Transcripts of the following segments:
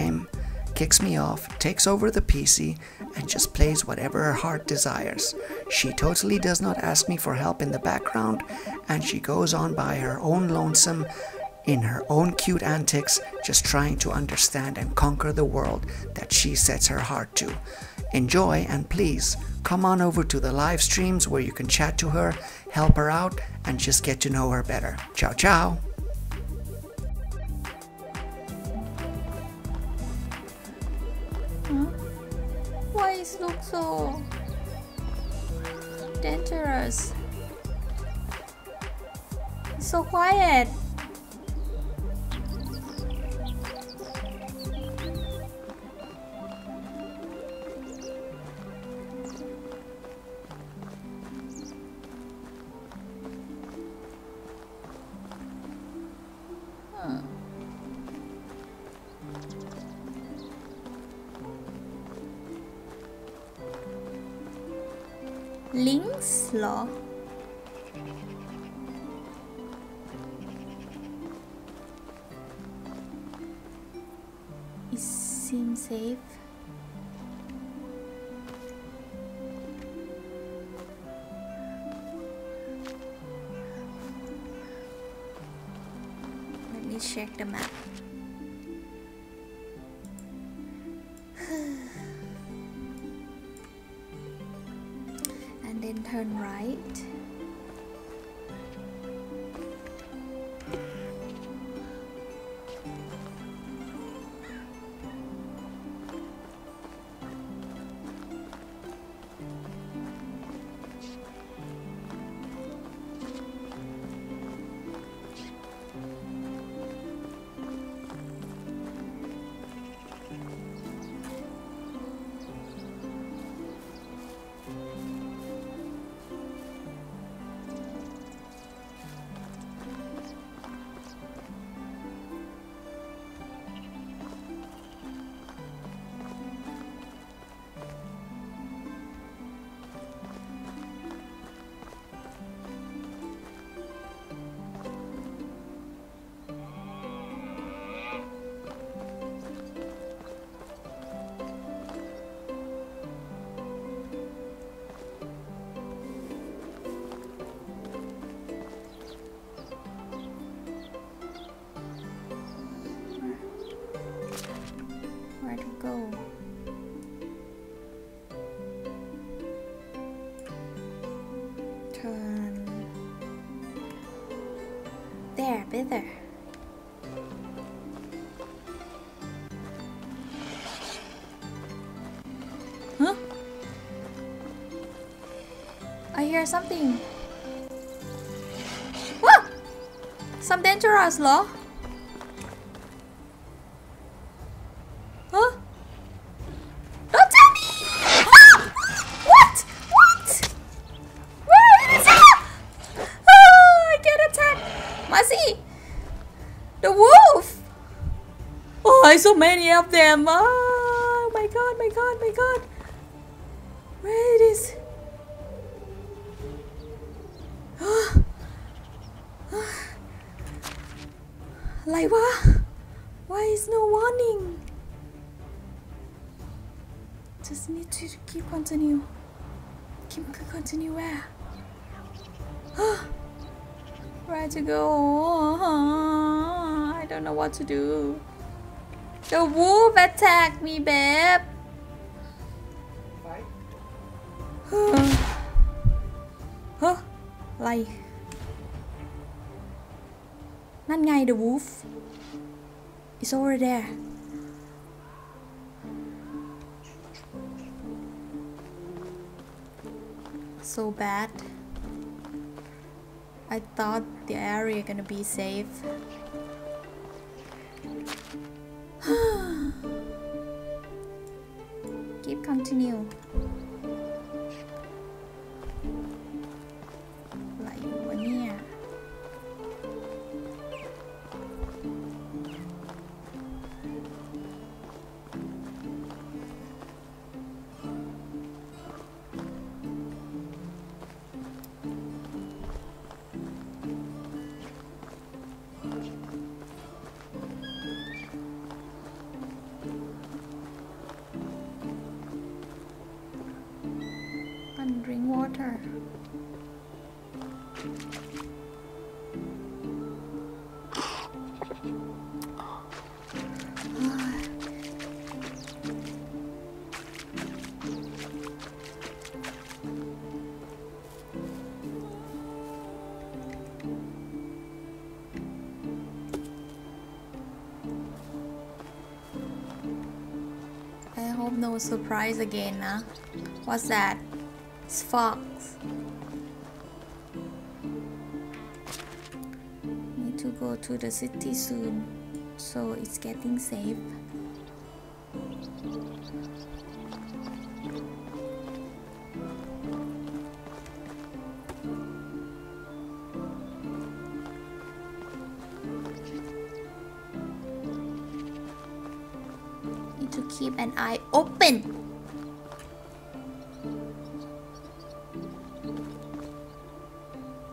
game, kicks me off, takes over the PC, and just plays whatever her heart desires. She totally does not ask me for help in the background, and she goes on by her own lonesome, in her own cute antics, just trying to understand and conquer the world that she sets her heart to. Enjoy, and please come on over to the live streams where you can chat to her, help her out, and just get to know her better. Ciao, ciao. Huh? Why it looks so dangerous? It's so quiet. Link's Law. It seems safe. Let me check the map. Turn right. There. Huh? I hear something. What? Some dangerous law? Huh? Don't tell me! Ah! What? What? Where is it? Oh, I get attacked. Mercy! The wolf! Oh, I so many of them! Oh my god, my god, my god! Where it is? Oh. Oh. Like what? Why is no warning? Just need to keep continue. Keep continue where? Oh. Where to go? Oh. I don't know what to do. The wolf attacked me, babe. Huh? Like, not ngay, the wolf. It's over there. So bad. I thought the area gonna be safe. Keep continue. Like one here. water. No surprise again, huh? What's that? It's fox. Need to go to the city soon, so it's getting safe. Keep an eye open.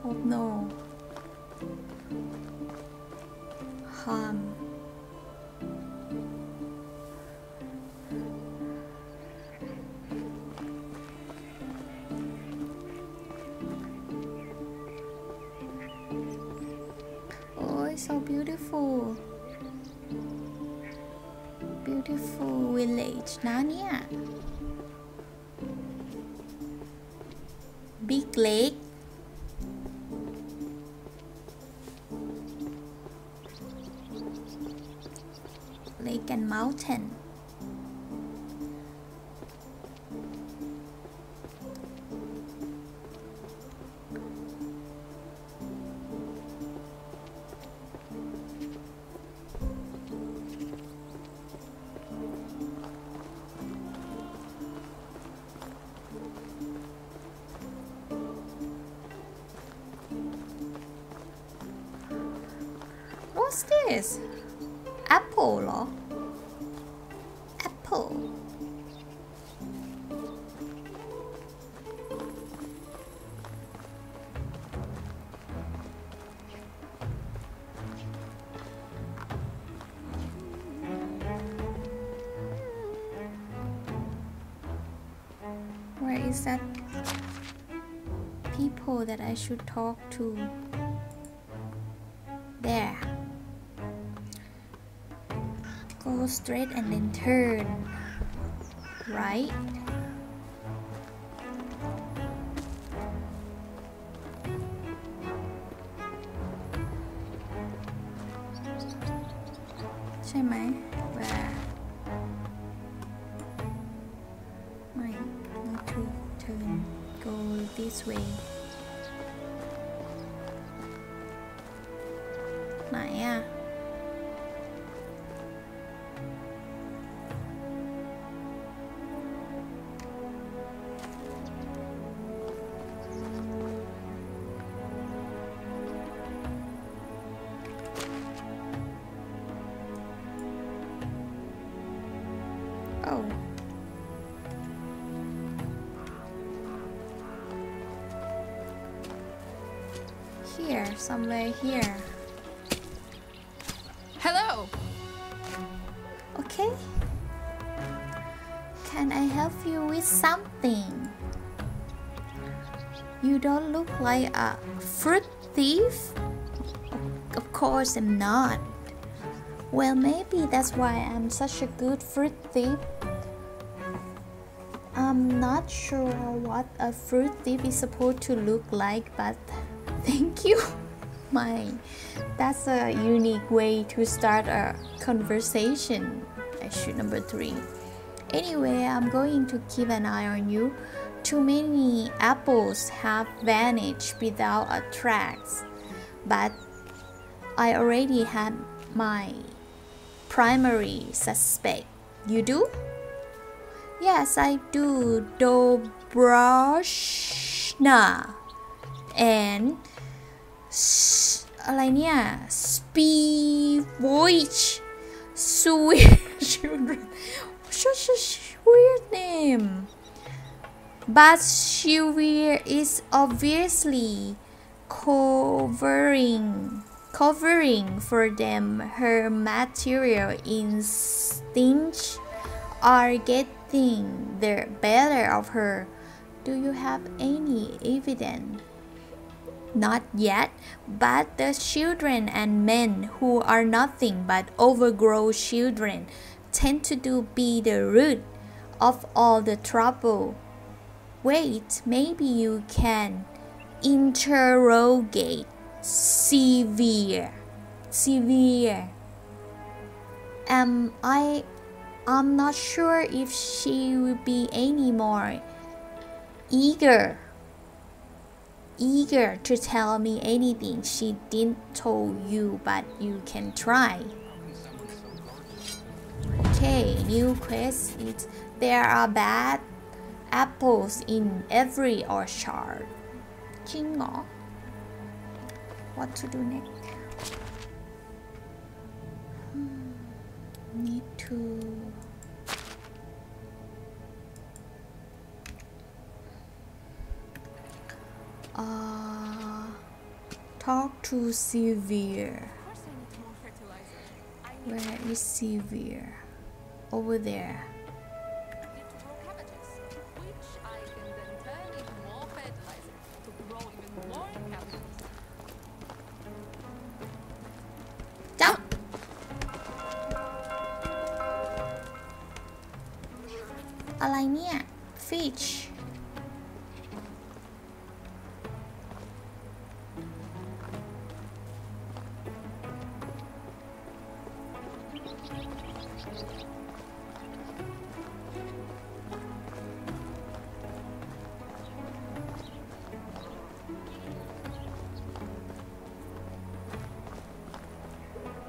Oh no. Harm. Oh, it's so beautiful. Beautiful village, Narnia. Big lake. Lake and mountain. What's this? Apple, lor? Apple. Where is that people that I should talk to? There. Go straight and then turn right.ใช่ไหม ไม่ not to turn, go this way. ไหนอ่ะHere, somewhere here. Hello. Okay. Can I help you with something? You don't look like a fruit thief? Of course I'm not. Well, maybe that's why I'm such a good fruit thief. I'm not sure what a fruit thief is supposed to look like, but thank you. That's a unique way to start a conversation. Issue number 3. Anyway, I'm going to keep an eye on you. Too many apples have vanished without a trace, but I already had my primary suspect. You do? Yes, I do. Dobroshna and Spivoich. Such a weird name. But Shivir is obviously covering for them. Her material instincts are getting the better of her. Do you have any evidence? Not yet, but the children and men who are nothing but overgrown children tend to be the root of all the trouble. Wait, maybe you can interrogate severe. I'm not sure if she will be any more eager to tell me anything she didn't tell you, but you can try. Okay, new quest is there are bad apples in every orchard. Jingo. What to do next? Need to talk to Severe. Where is Severe? Over there. Fish.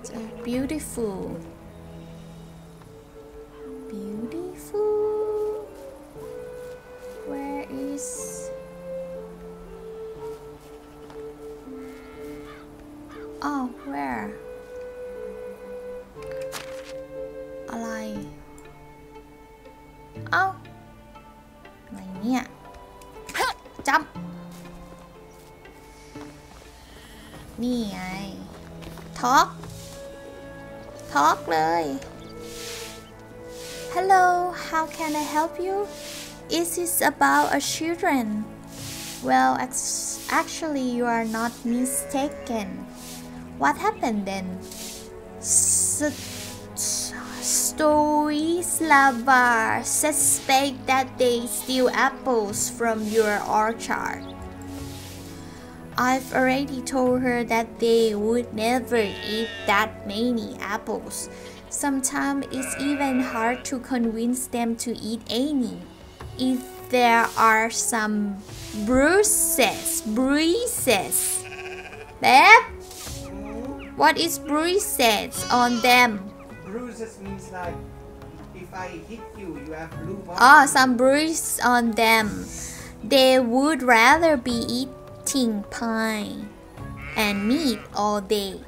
It's beautiful. Talkเลย. Hello, how can I help you? Is this about a children? Well, actually you are not mistaken. What happened then? Stoislava suspect that they steal apples from your orchard. I've already told her that they would never eat that many apples. Sometimes it's even hard to convince them to eat any. If there are some bruises. Babe? What is bruises on them? Bruises means like if I hit you, you have blue marks. Oh, some bruises on them. They would rather be eating pine and meat all day.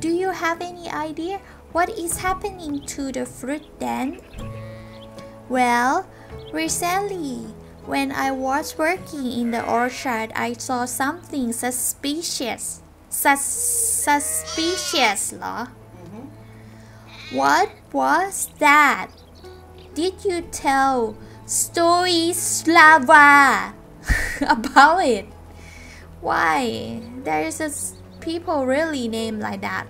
Do you have any idea what is happening to the fruit then? Well, recently when I was working in the orchard, I saw something suspicious. Suspicious, lah. What was that? Did you tell Stoislava about it? Why? There is a people really named like that.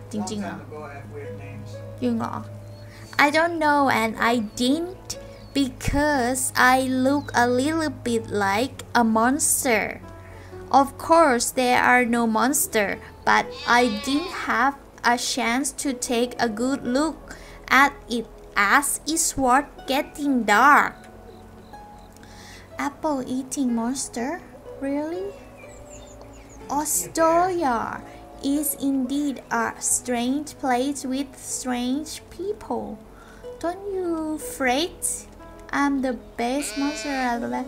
I don't know, and I didn't because I look a little bit like a monster. Of course, there are no monster, but I didn't have a chance to take a good look at it as it was getting dark. Apple eating monster? Really? Astoria is indeed a strange place with strange people. Don't you fret? I'm the best monster I've ever.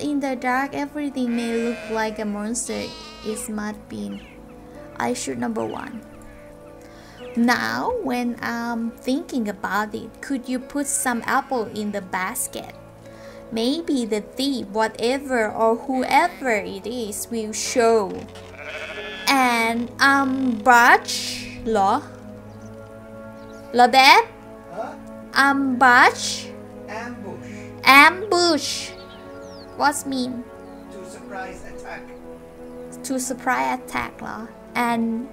In the dark, everything may look like a monster. It's mud bean. I should #1. Now, when I'm thinking about it, could you put some apple in the basket? Maybe the thief, whatever or whoever it is, will show an ambush. Babe? Ambush. What's mean? To surprise attack. To surprise attack, lah. And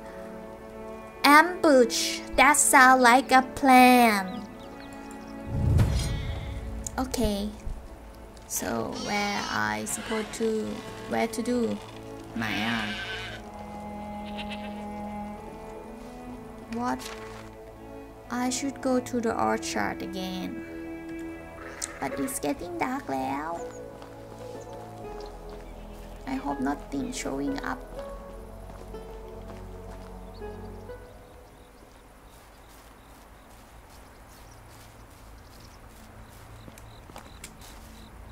ambush. That sounds like a plan. Okay. So where I supposed to? Where to do? My arm. What? I should go to the orchard again. But it's getting dark now. I hope nothing showing up.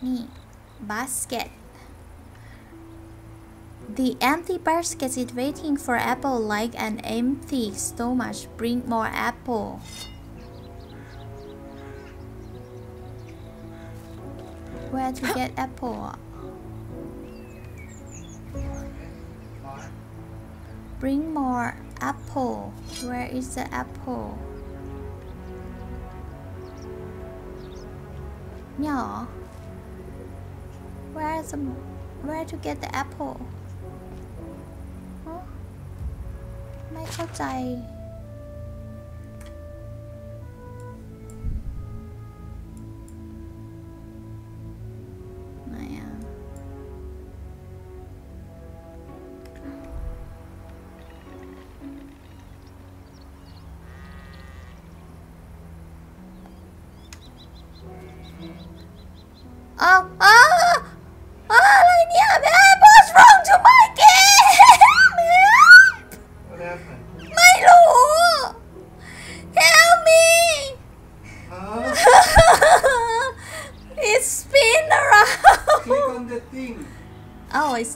Me. Basket. The empty basket is waiting for apple like an empty stomach. Bring more apple. Where to get apple? Bring more apple. Where is the apple? Meow. Where to get the apple? เข้าใจ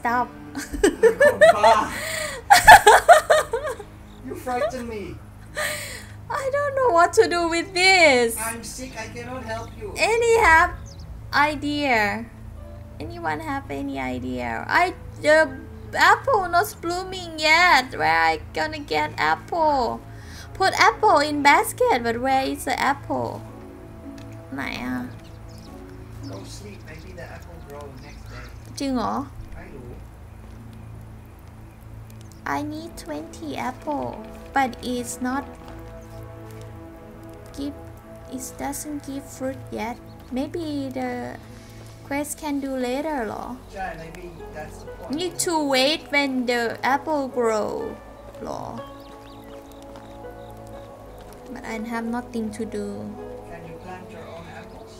Stop. You frighten me. I don't know what to do with this. I'm sick. I cannot help you. Anyone have any idea? The apple not blooming yet. Where I gonna get apple? Put apple in basket, but where is the apple? Nah. Don't sleep. Maybe the apple grows next day. จริงเหรอ? I need 20 apple, but it's not give. It doesn't give fruit yet. Maybe the quest can do later, lor. Yeah, maybe that's the point. Need to wait when the apple grow, lor. But I have nothing to do. Can you plant your own apples?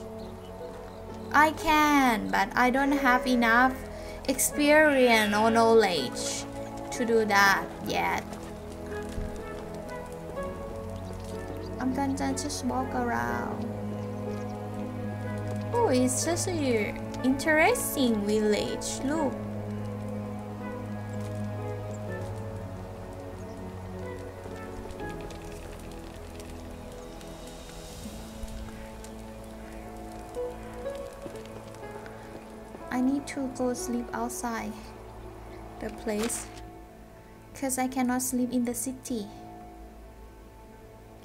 I can, but I don't have enough experience or knowledge to do that yet. I'm gonna just walk around. Oh, it's just an interesting village. Look. I need to go sleep outside the place, because I cannot sleep in the city.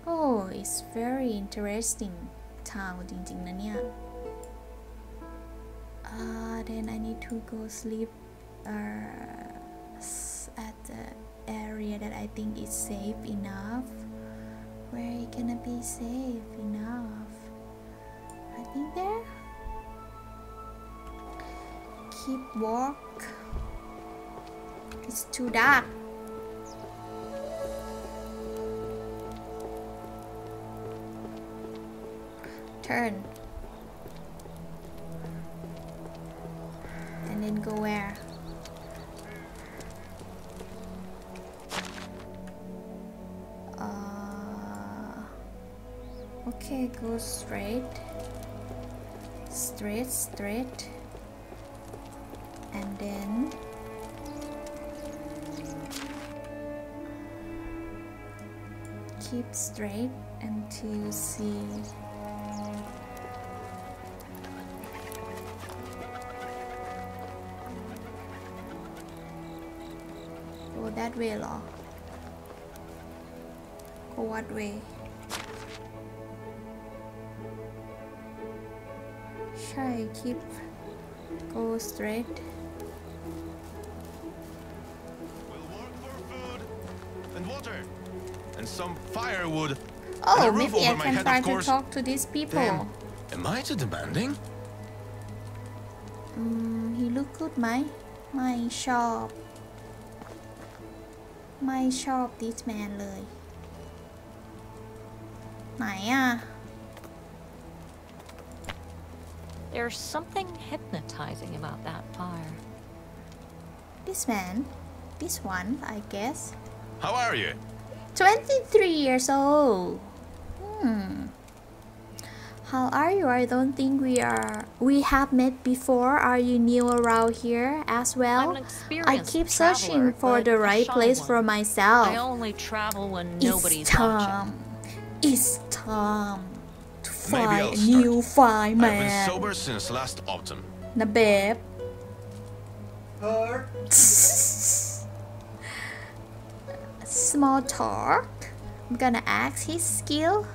Oh, it's very interesting town, then I need to go sleep at the area that I think is safe enough. Where it gonna be safe enough? I think there. Keep walk. It's too dark. Turn and then go where? Okay, go straight and then keep straight until you see. That way, lor. Go what way? Try keep go straight. We'll work for food and water and some firewood. Oh, maybe I can try to talk to these people. Am I too demanding? He look good, my shop. My shop this man เลย ไหนอ่ะ? There's something hypnotizing about that fire. This man, this one, I guess. How are you? 23 years old. How are you? I don't think we have met before. Are you new around here as well? I keep searching for the right place for myself. I only travel when nobody's watching. It's time to find a new fireman. I've been sober since last autumn. Na babe. Small talk. I'm gonna ask his skill.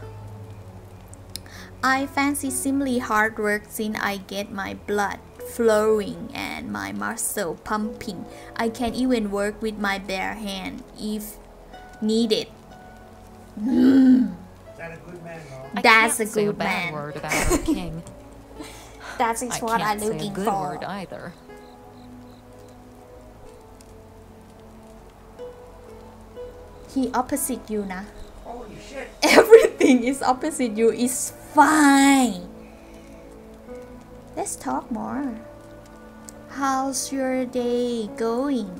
I fancy simply hard work since I get my blood flowing and my muscle pumping. I can even work with my bare hand if needed. That's a good man. That's a good man. That is what I'm looking for. He opposite you, na. Holy shit. Everything is opposite you is fine. Let's talk more. How's your day going?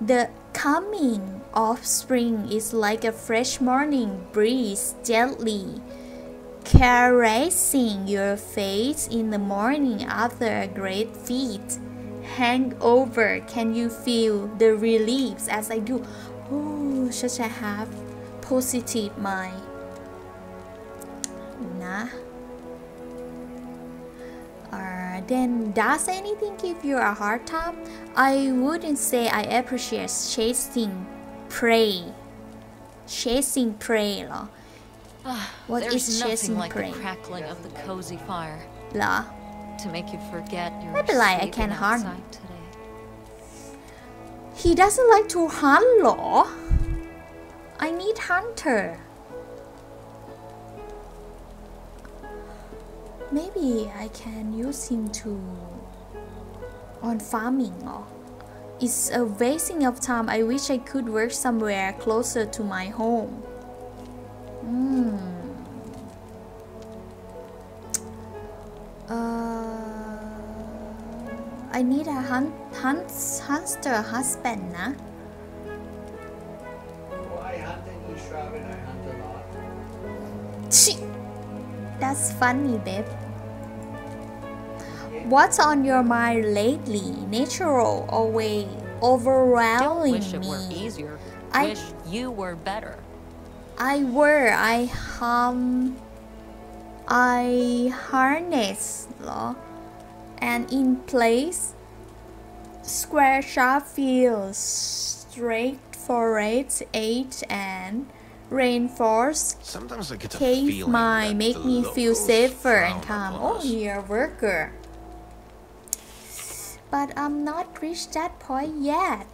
The coming of spring is like a fresh morning breeze, gently caressing your face in the morning after a great feat. Hangover, can you feel the reliefs as I do? Oh, such a half positive mind. Nah. Then does anything give you a hard time? I wouldn't say I appreciate chasing prey. Chasing prey, la. What is chasing like prey? The crackling of the cozy fire. La. To make you forget your. Maybe like I can harm. He doesn't like to hunt, law. I need hunter. Maybe I can use him to on farming. Or it's a wasting of time. I wish I could work somewhere closer to my home. I need a hunter husband, nah. Well, I hunt in East Robin, I hunt a lot. That's funny, babe. What's on your mind lately? Natural always overwhelming me. Don't wish it were easier. Wish you were better. I harness law. And in place, square sharp fields, straight forage, age and reinforce. Sometimes I get a feeling that make me feel safer and calm. Oh, you're a worker, but I'm not reached that point yet.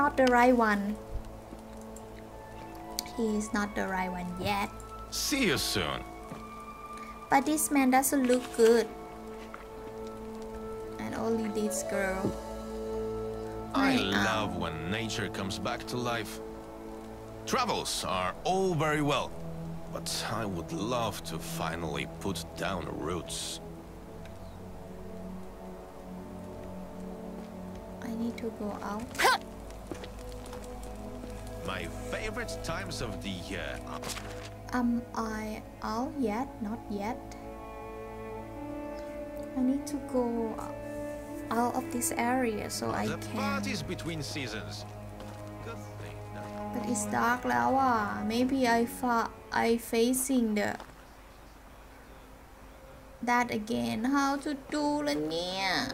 Not the right one. He's not the right one yet. See you soon. But this man doesn't look good. And only this girl. I love when nature comes back to life. Travels are all very well, but I would love to finally put down roots. I need to go out. My favorite times of the year. Am I out yet? Not yet. I need to go out of this area so I can. Parties between seasons. But it's dark now. Maybe I facing the that again. How to do the near?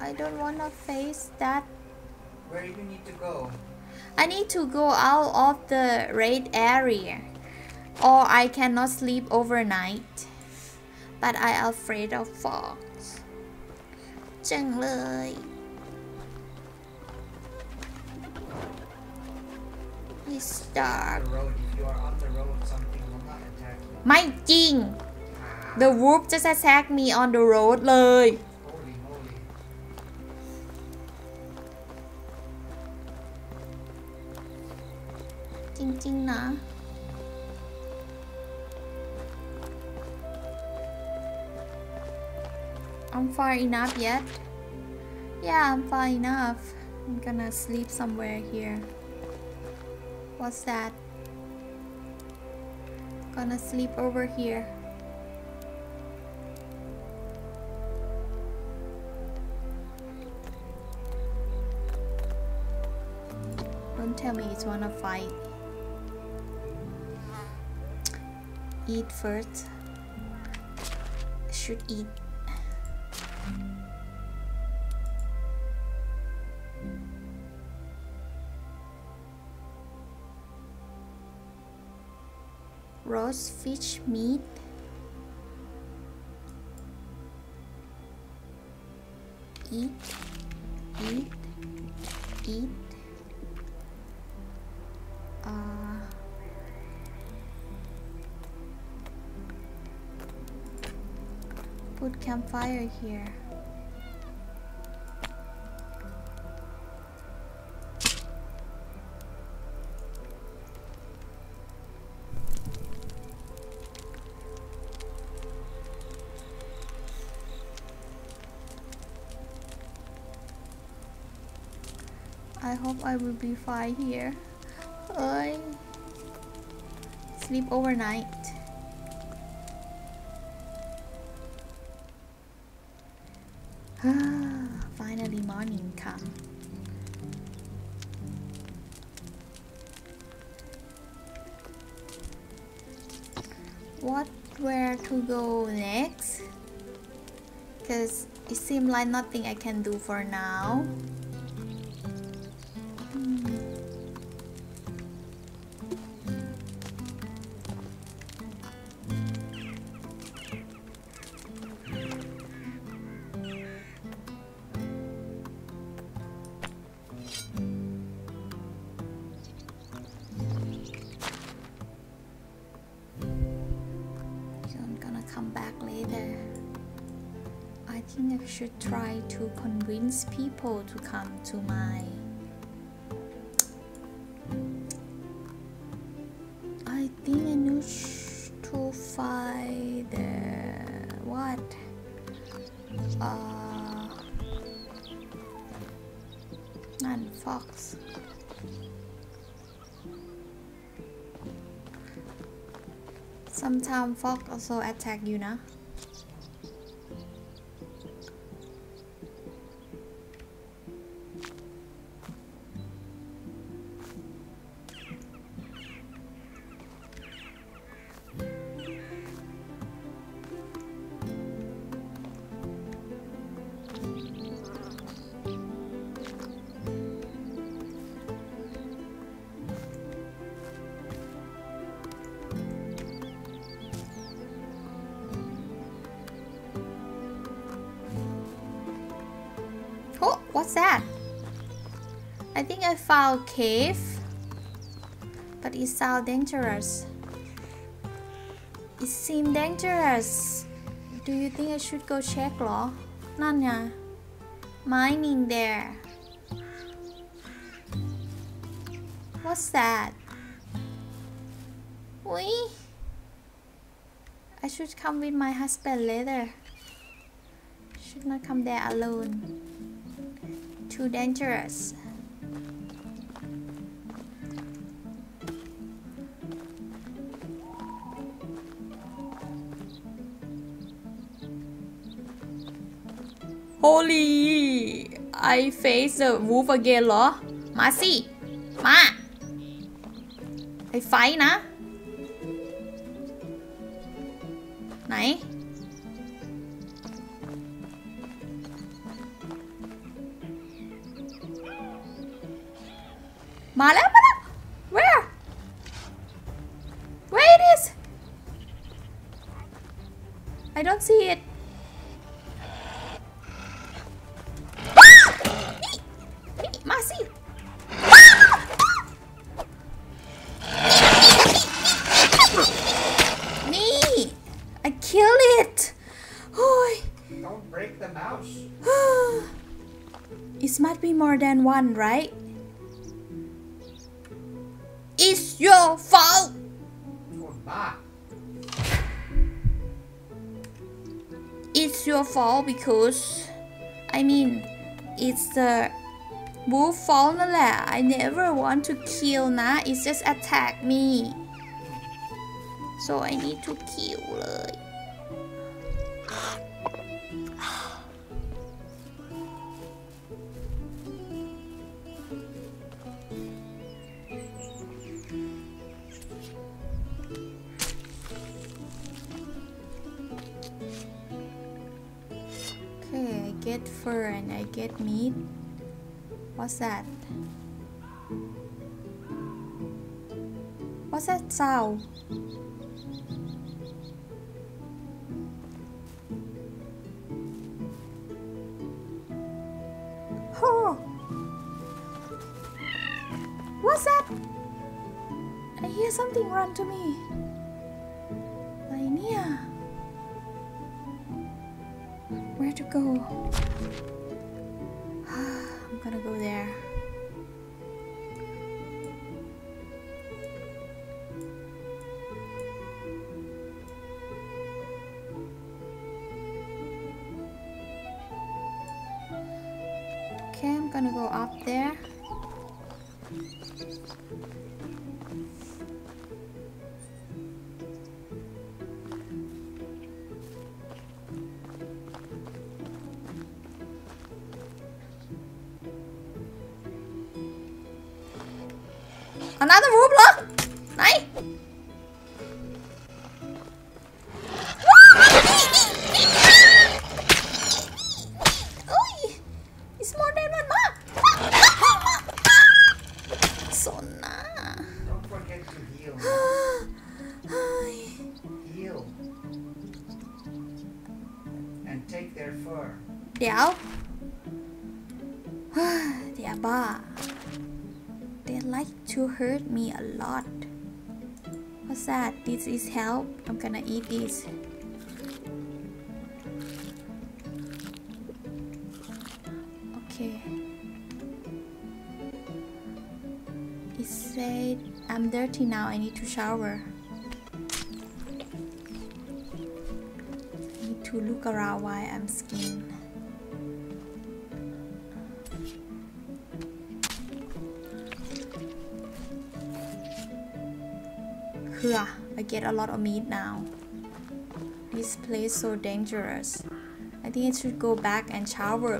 I don't wanna face that. Where do you need to go? I need to go out of the red area. or I cannot sleep overnight, but I afraid of fogs. จังเลยIt's dark. If you are on the road, something will not attack you. ไม่จริง The wolf just attacked me on the road เลย Holy moly.จริงนะI'm far enough yet? Yeah, I'm far enough. I'm gonna sleep somewhere here. What's that? Gonna sleep over here. Don't tell me it's wanna fight. Eat first. Should eat. Roast fish meat. Eat. Put campfire here. I hope I will be fine here. I sleep overnight. Finally morning come. Where to go next? Because it seems like nothing I can do for now. Should try to convince people to come to my I think I need to find the what and fox sometimes fox also attack you know What's that? I think I found a cave, but it sounds dangerous. It seems dangerous. Do you think I should go check, lor? Nanya, mining there. What's that? Wee. I should come with my husband later. Should not come there alone. Too dangerous. Holy! I face the wolf again, lor. Ma si, ma. I fight, na. Nai.มาแล้ว where it is I don't see it. Masih. Me. I killed it. Oh. Don't break the mouse. It must be more than one, right? It's your fault. It's your fault because, I mean, it's the wolf fault. I never want to kill, nah. It just attacked me. So I need to kill. Get fur and I get meat. What's that? What's that sound? Oh! What's that? I hear something run to me. Lainia. Where to go? I'm gonna go there. Okay, I'm gonna go up there. Another wolf, look! Này! It's more than one more! Sona! Don't forget to heal. Heal. And take their fur. Đéo. Đéo ba. They like to hurt me a lot. What's that? This is help. I'm gonna eat this. Okay. It said I'm dirty now. I need to shower. I need to look around why I'm skinned. I get a lot of meat now. This place is so dangerous. I think I should go back and shower.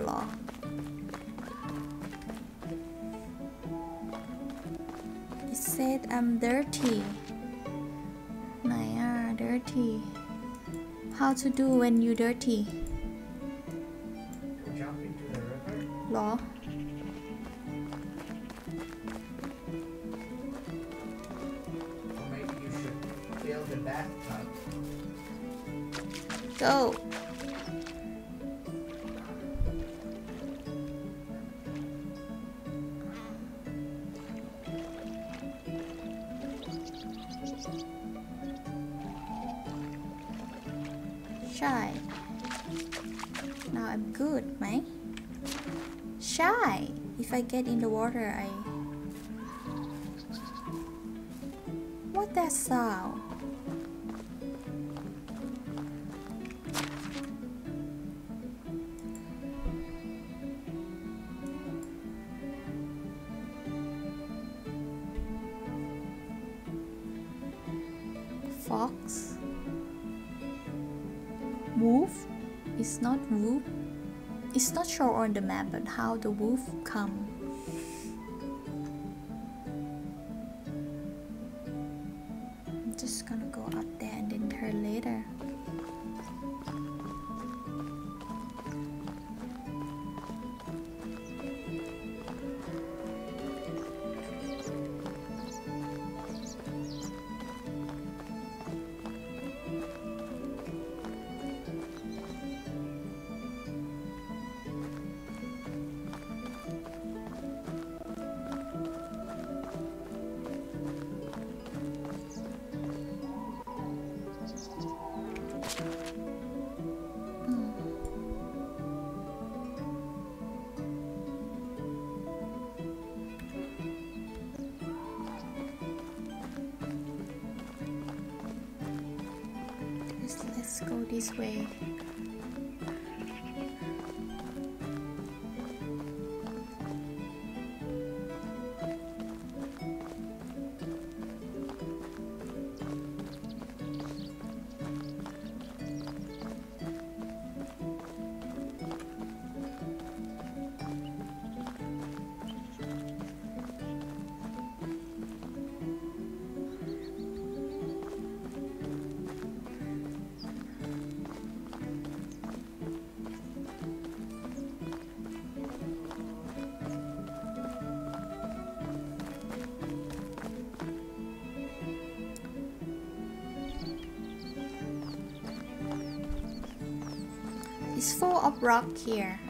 It said I'm dirty. Naya, dirty. How to do when you dirty? Jump into the river. Law. Go. Shy. Now I'm good, mate. Shy. If I get in the water, I. What that sound? Fox, wolf. It's not wolf. It's not sure on the map, but how the wolf come? I'm just gonna go up there and then turn later. Let's go this way. It's full of rock here.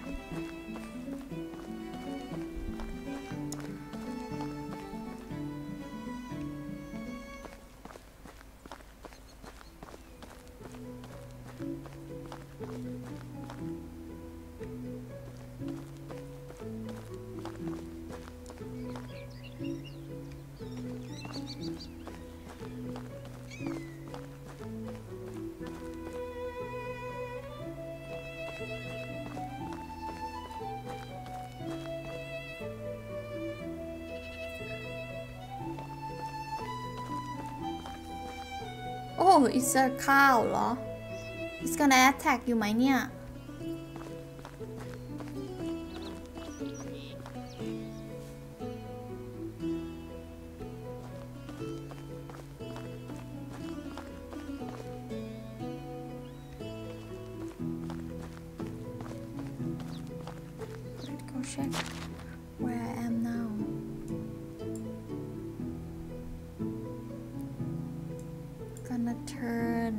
Oh, it's a cow, lor. It's gonna attack you ไหมเนี่ย Let's go check where I am now. Gonna turn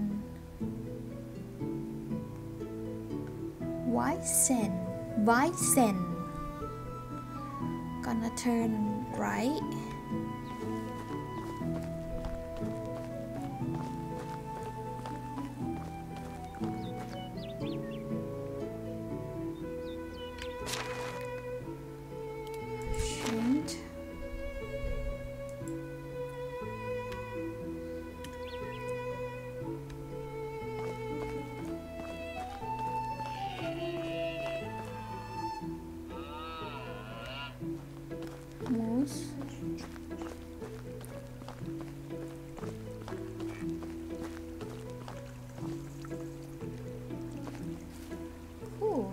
Weizen. Gonna turn right. Ooh,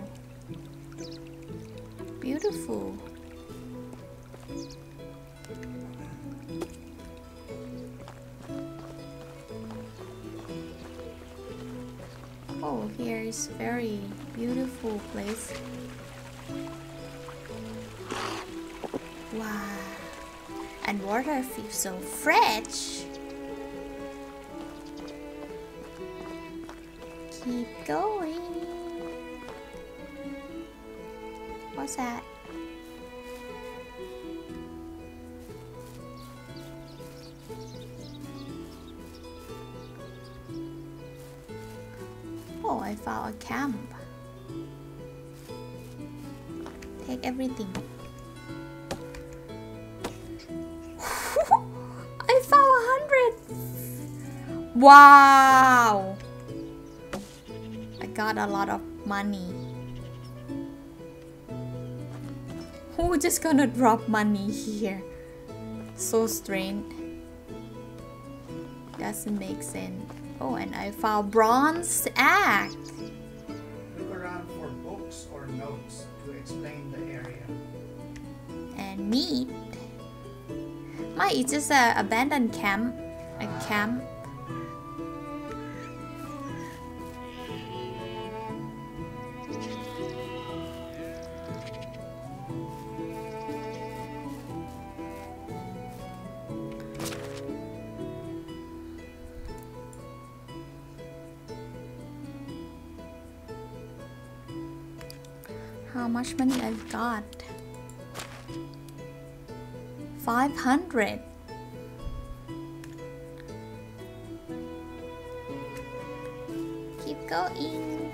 beautiful. Oh, here is very beautiful place. Wow, and water feels so fresh. Keep going. What's that? Oh, I found a camp. Take everything. I found 100. Wow! I got a lot of money. Who just gonna drop money here? So strange. Doesn't make sense. Oh, and I found bronze axe. Look around for books or notes to explain the area. And meat. It's just an abandoned camp. A camp. How much money I've got? 500. Keep going.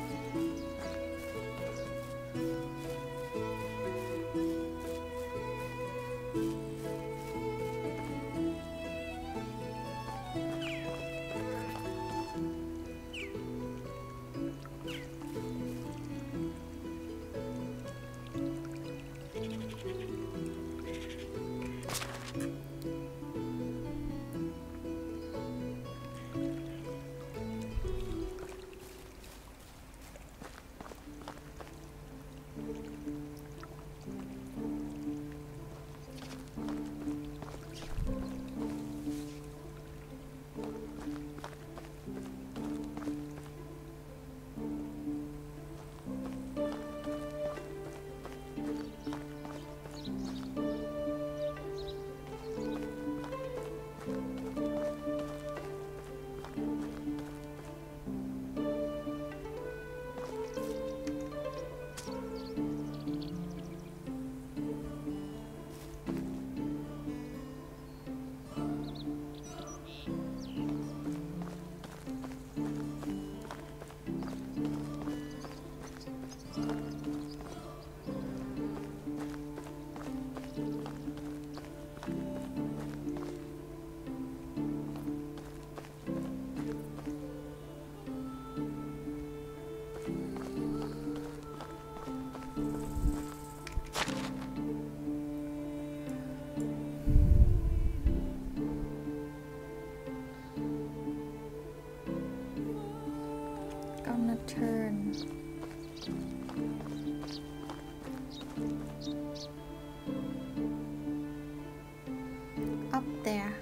up there.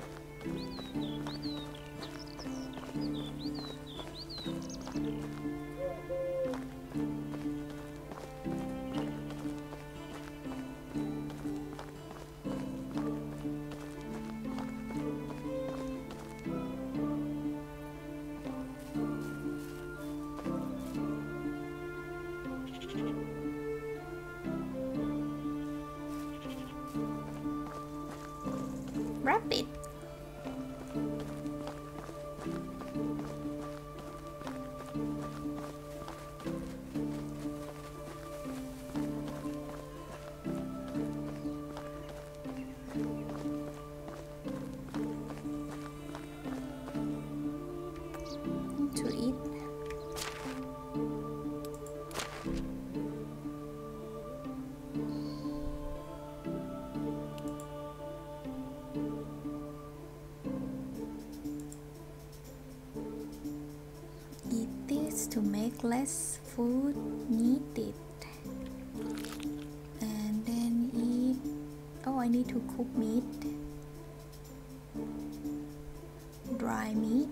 Wrap it. To make less food needed, and then eat. Oh, I need to cook meat, dry meat.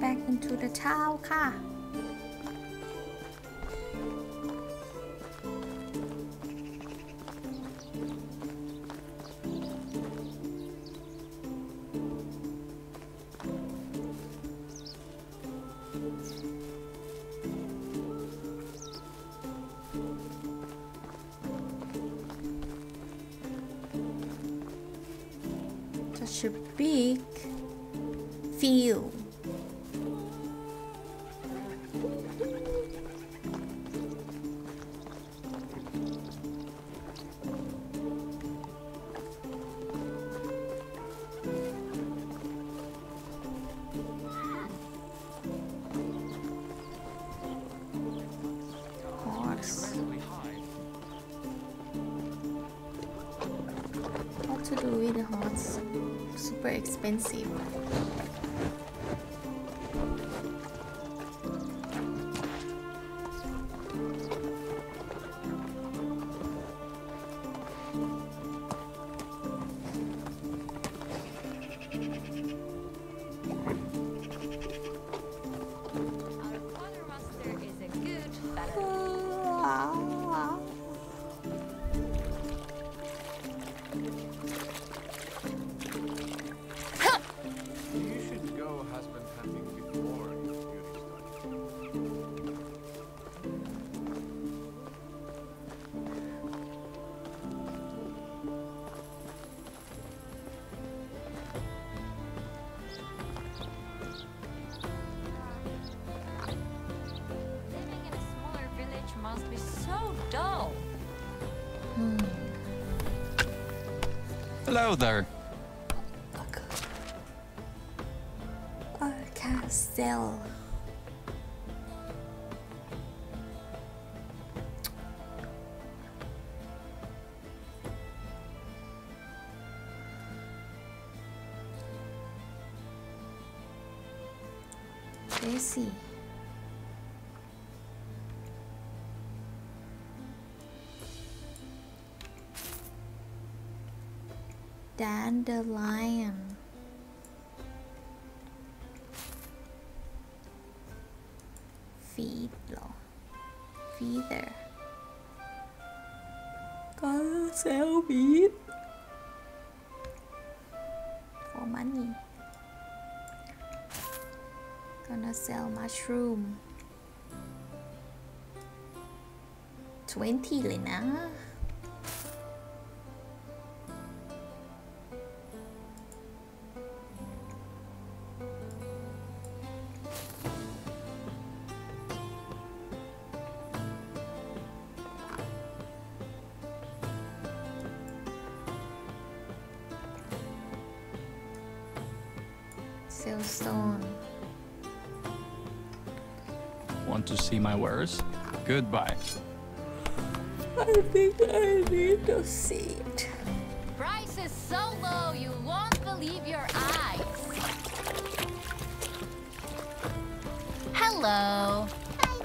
Back into the towel car. Such a big field. What to do with the horse? Super expensive. Must be so dull. Hello there. Our castle. Let's see. Dandelion. Feather. Có sell bead for money. Gonna sell mushroom. 20 เลยนะ Still stone. Want to see my wares? Goodbye. I think I need to see it. Price is so low, you won't believe your eyes. Hello. Hi,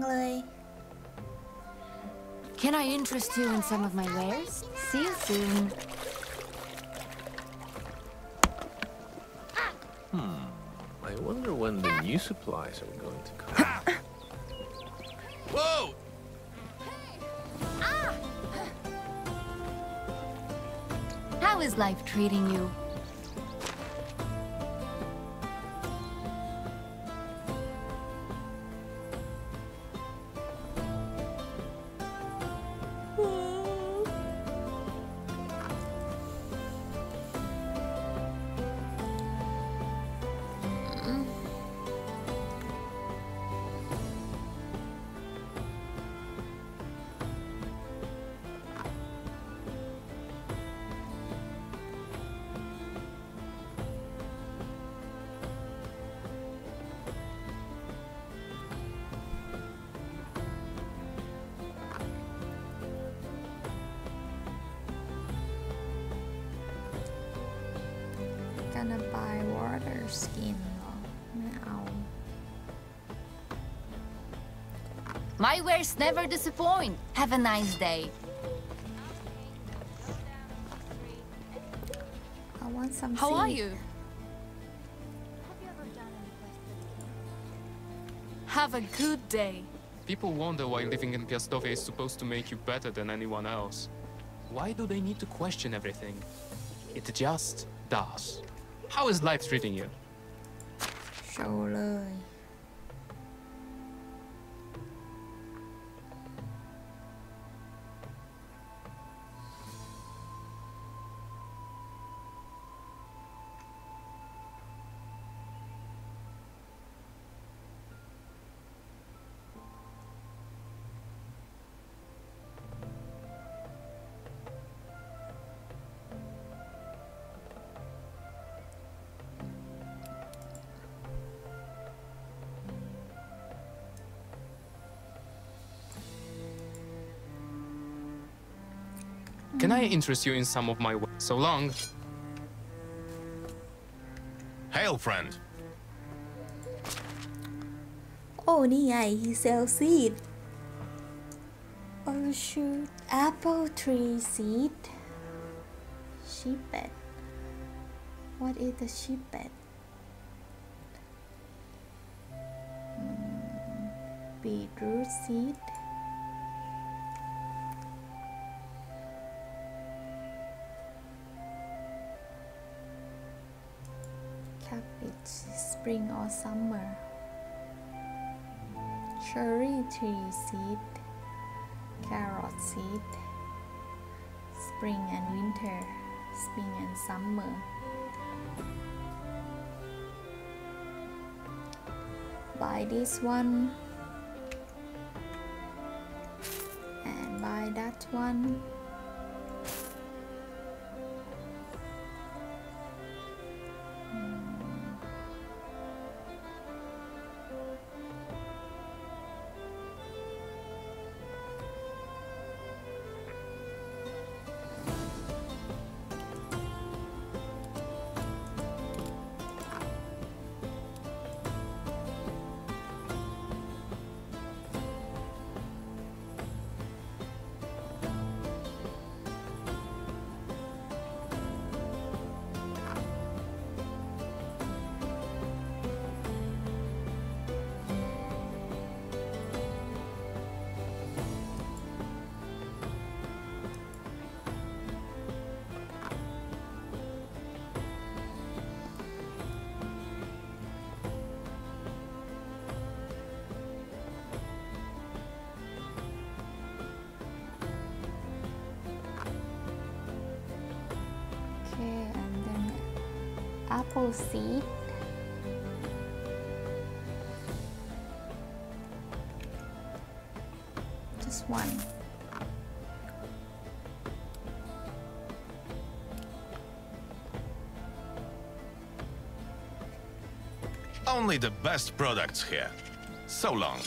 buddy. Can I interest you in some of my wares? See you soon. I wonder when the new supplies are going to come. Whoa! How is life treating you? Gonna buy water skin now. My wares never disappoint. Have a nice day. I want some. How are you? Have a good day. People wonder why living in Piastove is supposed to make you better than anyone else. Why do they need to question everything? It just does. How is life treating you? Show Can I interest you in some of my work? So long. Hail, friend. Oh, Nia, he sells seed. Oh, shoot. Apple tree seed. Sheepet. What is the sheepet? Beetroot seed. Cabbage, spring or summer. Cherry tree seed. Carrot seed. Spring and winter. Spring and summer. Buy this one. And buy that one. apple seed. Just one. Only the best products here. So long.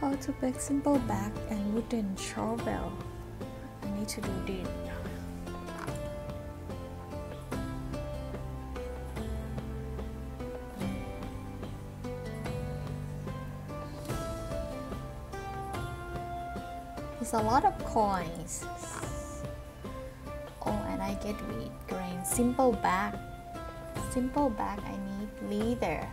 How to bake simple bag and wooden shovel. I need to do this. It's a lot of coins. Oh, and I get wheat grain. Simple bag. Simple bag. I need leather.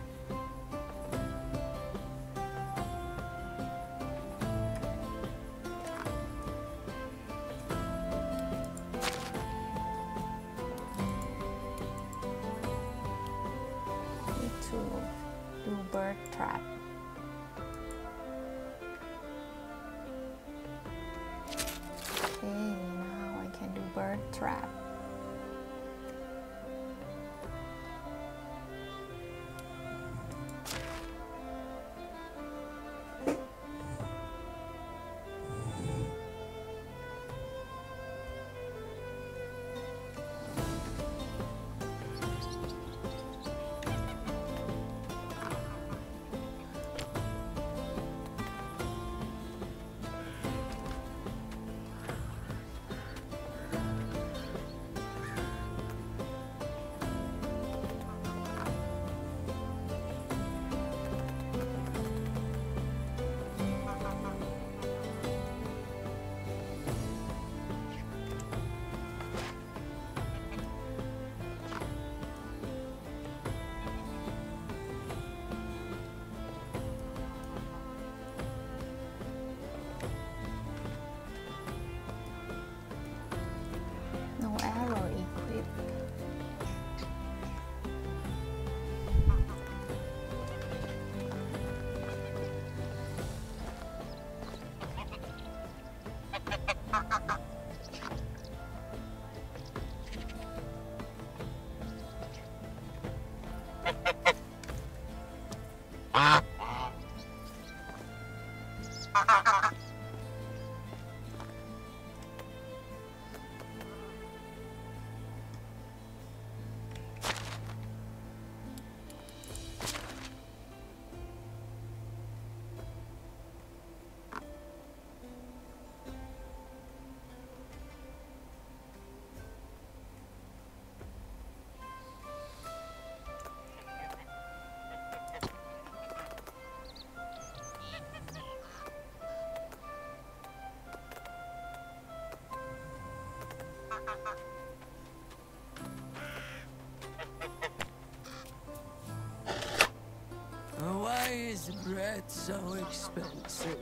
Why is bread so expensive?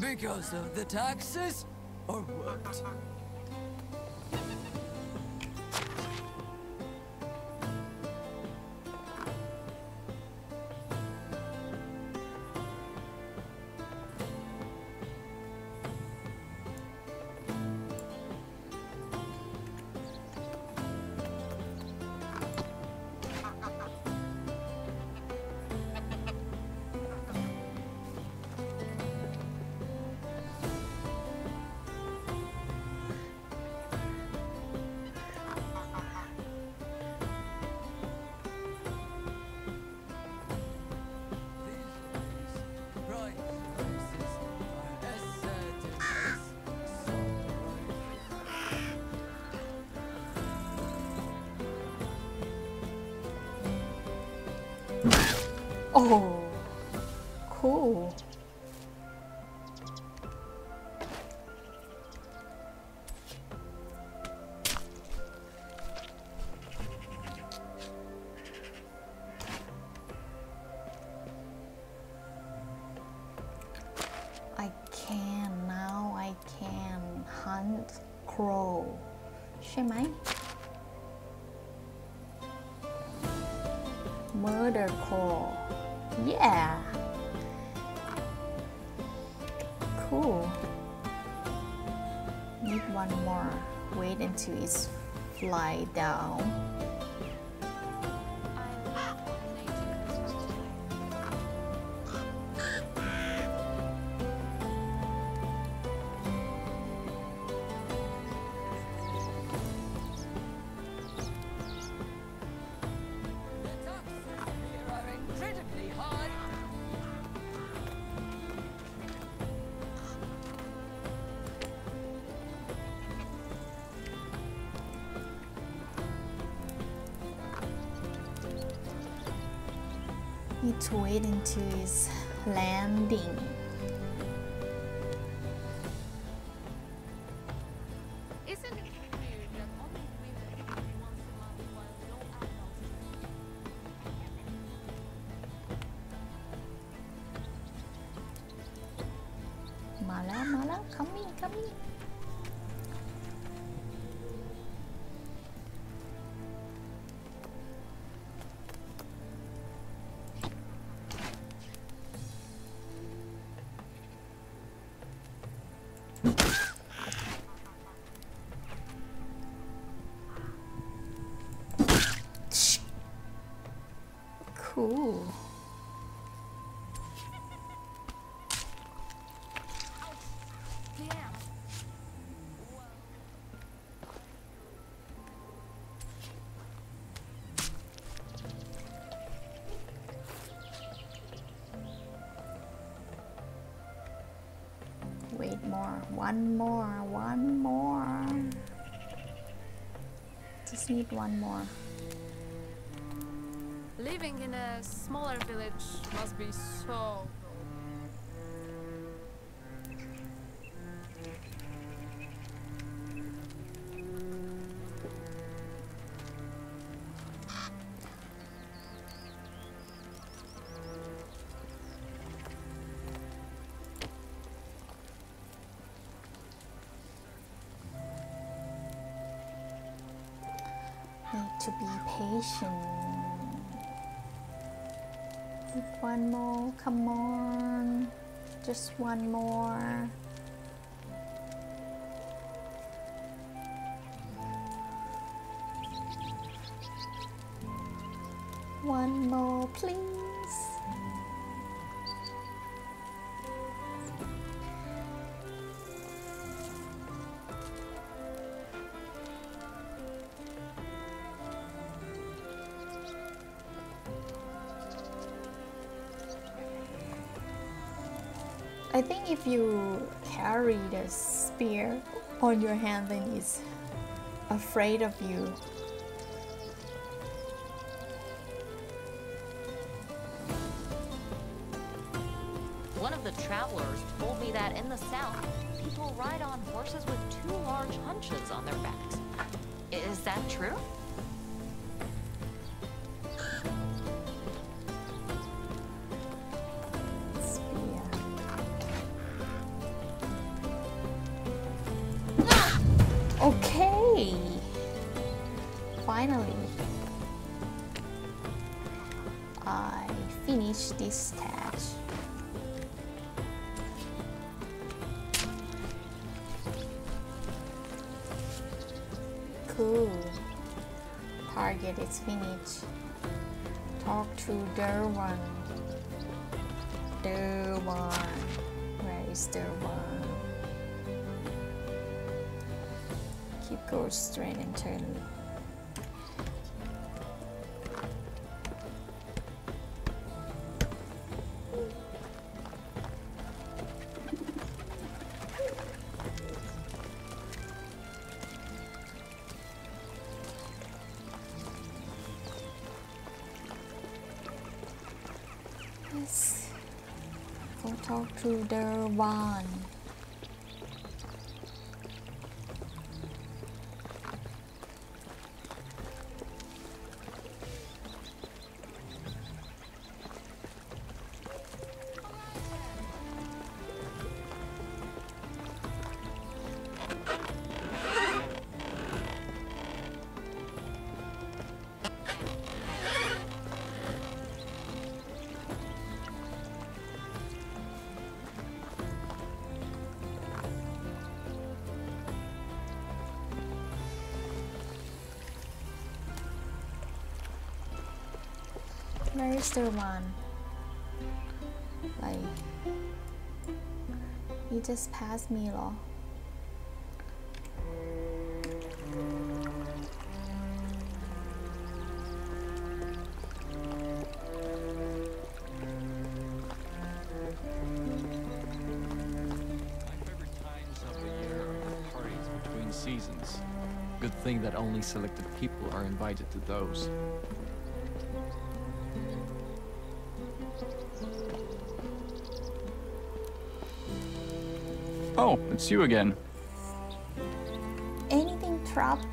Because of the taxes, or what? Oh, cool. Crow ใช่ไหม murder crow yeah cool need one more wait until it's fly down need to wait until it's landing. Isn't it weird that only women once a month while no adults? Mala, Mala, come in, come in. Cool. Wait more, one more, one more. Just need one more. Living in a smaller village must be so need to be patient. One more, come on, just one more. One more, please. I think if you carry the spear on your hand, then it's afraid of you. One of the travelers told me that in the south, people ride on horses with two large hunches on their backs. Is that true? Okay, finally, I finished this task. Cool, target is finished. Talk to Derwan. Derwan, where is Derwan? Keep going straight and turn. Talk to the one. Where is the one? Like, you just passed me, lol. My favorite times of the year are parties between seasons. Good thing that only selected people are invited to those. Oh, it's you again. Anything troubling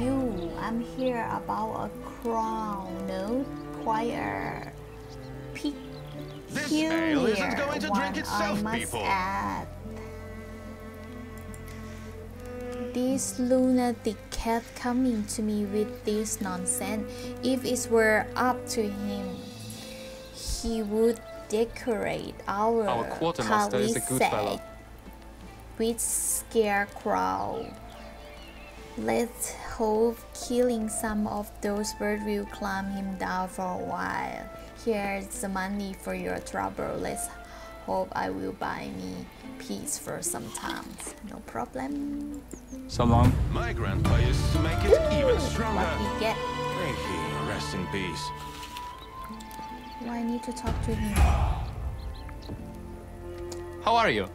you? I'm here about a crown, no choir. This ale isn't going to drink itself, people. Add. This lunatic kept coming to me with this nonsense. If it were up to him, he would decorate our quartermaster is a good fellow with scarecrow. Let's hope killing some of those birds will calm him down for a while. Here's the money for your trouble. Let's hope I will buy me peace for some time. No problem. So long. My grandpa used to make it even stronger. What we get? Thank you. Rest in peace. Well, I need to talk to him. How are you?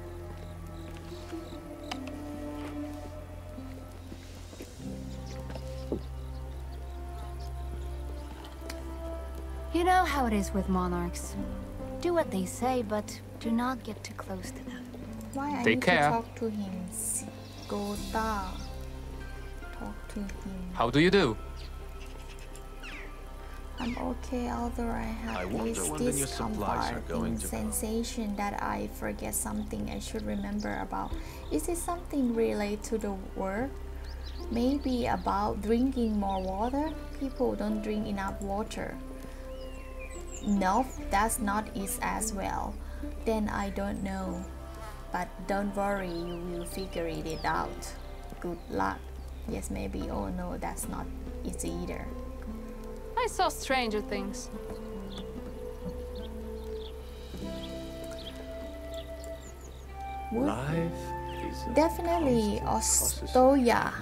You know how it is with monarchs. Do what they say, but do not get too close to them. Why I need to talk to him? Skoda. Talk to him. How do you do? I'm okay, although I have this discomforting sensation that I forget something I should remember about. Is it something related to the work? Maybe about drinking more water? People don't drink enough water. No, that's not it as well. Then I don't know. But don't worry, you will figure it out. Good luck. Yes, maybe. Oh no, that's not it either. I saw stranger things. Life is definitely Ostoya.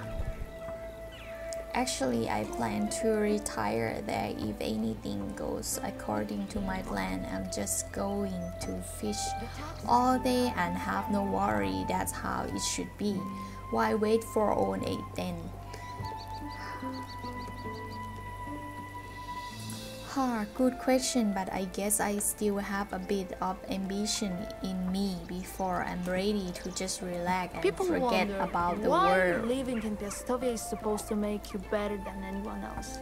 Actually, I plan to retire there if anything goes according to my plan. I'm just going to fish all day and have no worry. That's how it should be. Why wait for old age then? Good question, but I guess I still have a bit of ambition in me before I'm ready to just relax and forget about the world. Why living in Piastovia is supposed to make you better than anyone else.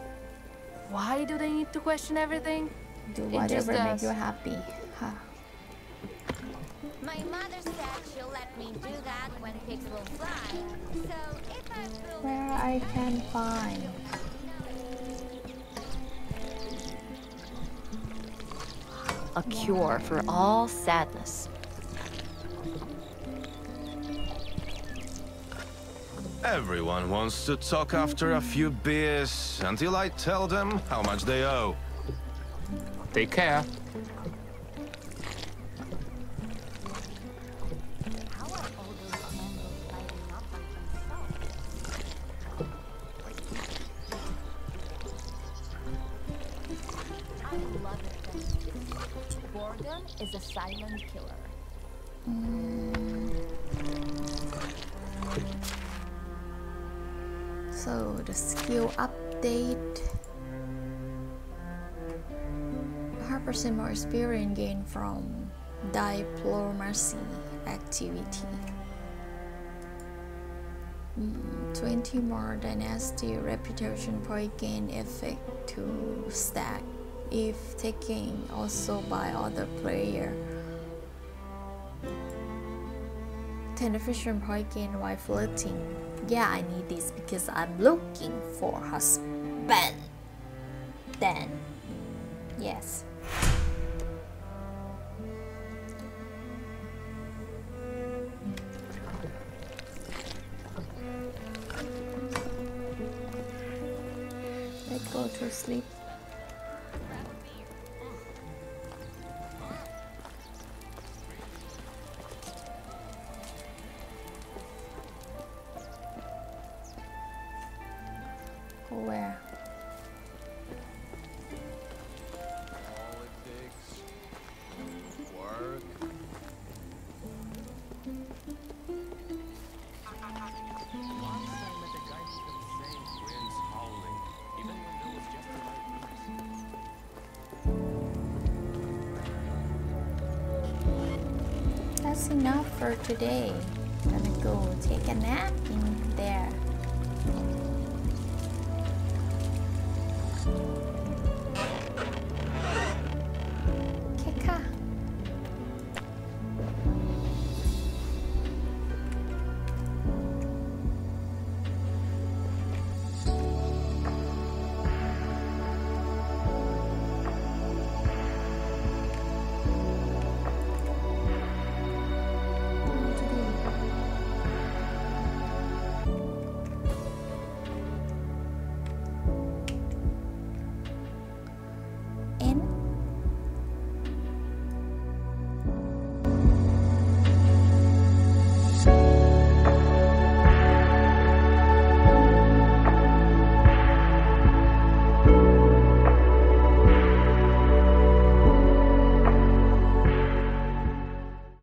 Why do they need to question everything? Do whatever makes you happy. My mother said she'll let me do that when pigs will fly. So if I will... Where I can find... a cure for all sadness. Everyone wants to talk after a few beers until I tell them how much they owe. Take care. Is a silent killer. So the skill update, 100% more experience gained from diplomacy activity. 20 more dynasty reputation point gain effect to stack if taken also by other player. 10 efficient point gain while flirting. Yeah, I need this because I'm looking for husband. Then yes. Go to sleep. Go where? Politics, work. That's enough for today. I'm gonna go take a nap in there.